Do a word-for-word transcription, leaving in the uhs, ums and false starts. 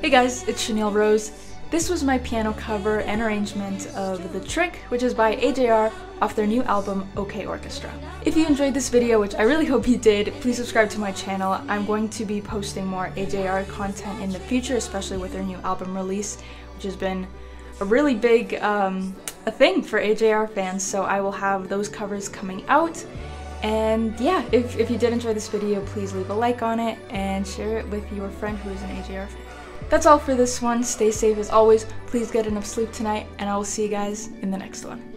Hey guys, it's Shanille Rose. This was my piano cover and arrangement of The Trick, which is by A J R, off their new album, OK Orchestra. If you enjoyed this video, which I really hope you did, please subscribe to my channel. I'm going to be posting more A J R content in the future, especially with their new album release, which has been a really big um, a thing for A J R fans, so I will have those covers coming out. And yeah, if, if you did enjoy this video, please leave a like on it and share it with your friend who is an A J R fan. That's all for this one. Stay safe as always. Please get enough sleep tonight, and I will see you guys in the next one.